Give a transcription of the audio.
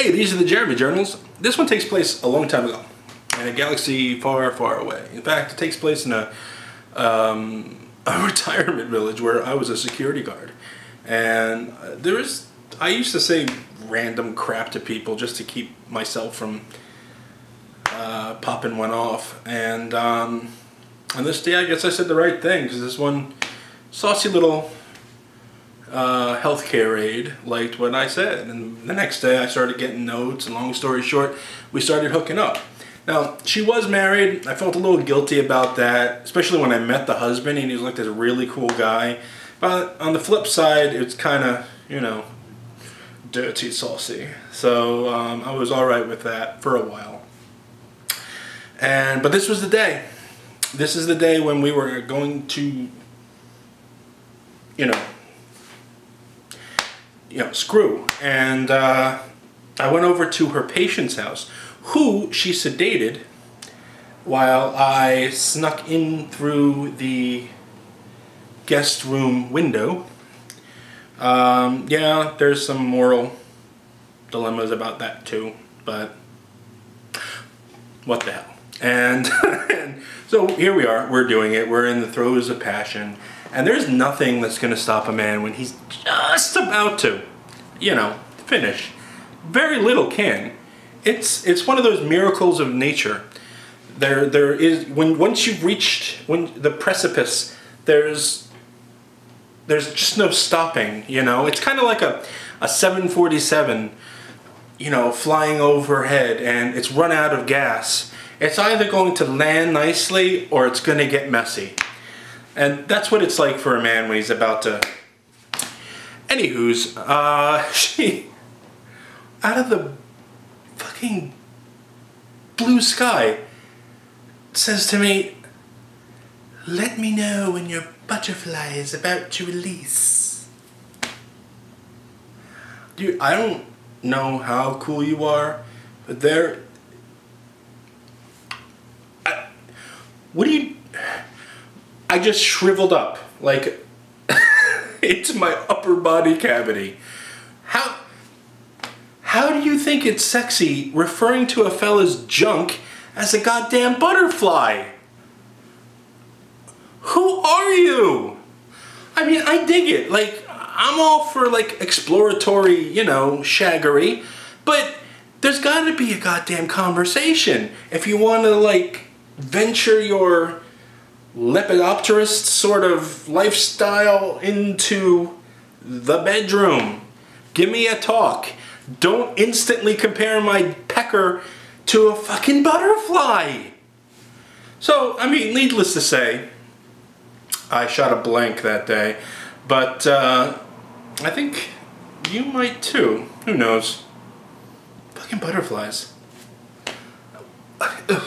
Hey, these are the Jeremy Journals. This one takes place a long time ago, in a galaxy far, far away. In fact, it takes place in a retirement village where I was a security guard. And I used to say random crap to people just to keep myself from popping one off. And on this day, I guess I said the right thing, because this one saucy little healthcare aide liked what I said. And the next day, I started getting notes, and long story short, we started hooking up. Now, she was married. I felt a little guilty about that, especially when I met the husband, and he was like this really cool guy. But on the flip side, it's kind of, you know, dirty saucy. So I was all right with that for a while. But this was the day. This is the day when we were going to, you know, screw. And I went over to her patient's house, who she sedated, while I snuck in through the guest room window. Yeah, there's some moral dilemmas about that too, but what the hell. And so here we are, we're doing it, we're in the throes of passion, and there's nothing that's going to stop a man when he's just about to, you know, finish. Very little can. It's one of those miracles of nature. There is, once you've reached the precipice, there's just no stopping, you know. It's kind of like a 747, you know, flying overhead, and it's run out of gas. It's either going to land nicely or it's going to get messy. And that's what it's like for a man when he's about to. Anywho's, she, out of the fucking blue sky, says to me, "Let me know when your butterfly is about to release." Dude, I don't know how cool you are, but I just shriveled up, like, into my upper body cavity. How do you think it's sexy referring to a fella's junk as a goddamn butterfly? Who are you? I mean, I dig it. Like, I'm all for, like, exploratory, you know, shaggery. But there's gotta be a goddamn conversation if you want to, like, venture your lepidopterist sort of lifestyle into the bedroom. Give me a talk. Don't instantly compare my pecker to a fucking butterfly. So, I mean, needless to say, I shot a blank that day, but I think you might too. Who knows? Fucking butterflies. Ugh.